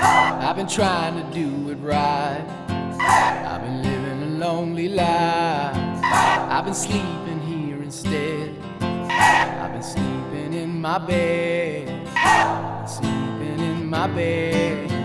I've been trying to do it right. I've been living a lonely life. I've been sleeping here instead. I've been sleeping in my bed. Sleeping in my bed.